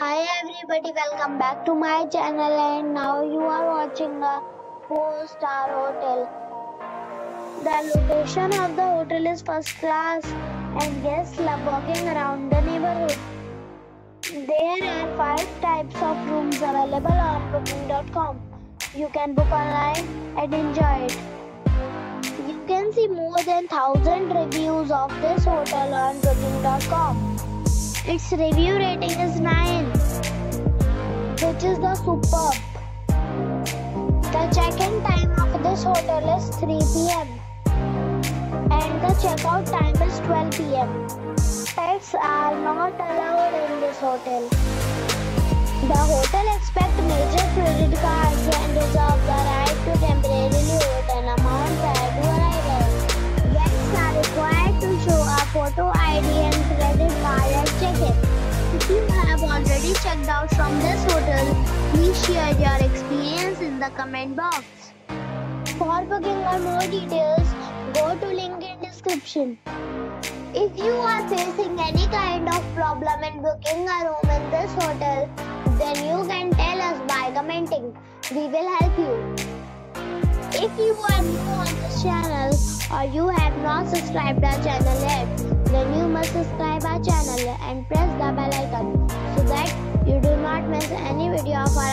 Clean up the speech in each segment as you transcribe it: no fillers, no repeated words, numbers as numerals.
Hi everybody, welcome back to my channel and now you are watching a 4-star hotel. The location of the hotel is first class and guests love walking around the neighborhood. There are 5 types of rooms available on Booking.com. You can book online and enjoy it. You can see more than 1000 reviews of this hotel on Booking.com. Its review rating is 9, which is the superb. The check-in time of this hotel is 3 PM and the checkout time is 12 PM. Pets are not allowed in this hotel. The hotel accepts major credit cards and reserves the right to temporarily hold an amount prior to arrival. Guests are required to show a photo ID and credit card at check-in. If you have already checked out from this hotel, please share your experience in the comment box. For booking or more details, go to link in description. If you are facing any kind of problem in booking a room in this hotel, then you can tell us by commenting. We will help you. If you are new on this channel or you have not subscribed our channel yet, then you must subscribe our channel and press the bell icon so that you do not miss any video of our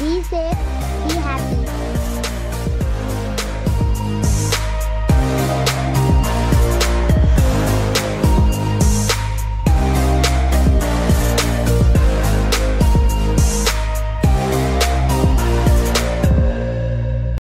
Be safe, be happy.